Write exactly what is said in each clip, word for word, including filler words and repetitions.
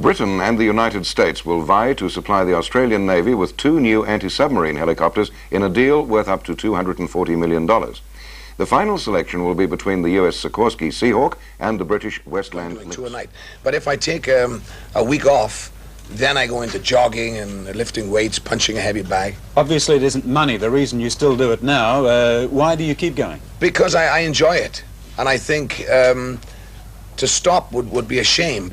Britain and the United States will vie to supply the Australian Navy with two new anti-submarine helicopters in a deal worth up to two hundred forty million dollars. The final selection will be between the U S Sikorsky Seahawk and the British Westland Lynx. Two a night. But if I take um, a week off, then I go into jogging and lifting weights, punching a heavy bag. Obviously it isn't money, the reason you still do it now. Uh, why do you keep going? Because I, I enjoy it. And I think um, to stop would, would be a shame.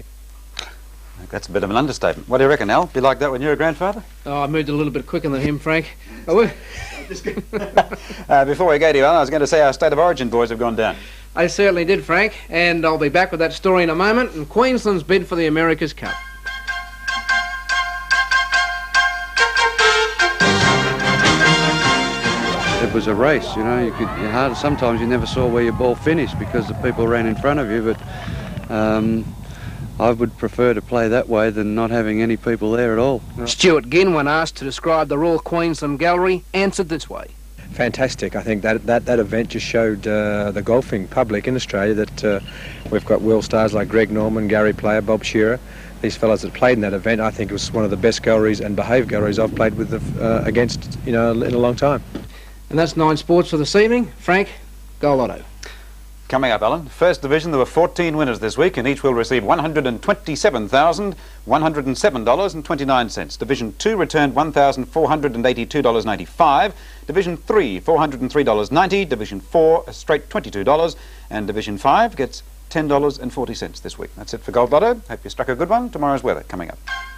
That's a bit of an understatement. What do you reckon, Al? You like that when you were a grandfather? Oh, I moved a little bit quicker than him, Frank. I would. uh, before we go to you, Al, I was going to say our State of Origin boys have gone down. They certainly did, Frank. And I'll be back with that story in a moment. And Queensland's bid for the America's Cup. It was a race, you know. You could, you hard, sometimes you never saw where your ball finished because the people ran in front of you, but um, I would prefer to play that way than not having any people there at all. Stuart Ginn, when asked to describe the Royal Queensland Gallery, answered this way. Fantastic. I think that that, that event just showed uh, the golfing public in Australia that uh, we've got world stars like Greg Norman, Gary Player, Bob Shearer. These fellas that played in that event, I think it was one of the best galleries and behaved galleries I've played with the, uh, against, you know, in a long time. And that's Nine Sports for this evening. Frank, Gold Lotto. Coming up, Alan, First Division, there were fourteen winners this week, and each will receive one hundred twenty-seven thousand one hundred seven dollars and twenty-nine cents. Division two returned one thousand four hundred eighty-two dollars and eighty-five cents. Division three, four hundred three dollars and ninety cents. Division four, a straight twenty-two dollars. And Division five gets ten dollars and forty cents this week. That's it for Gold Lotto. Hope you struck a good one. Tomorrow's weather coming up.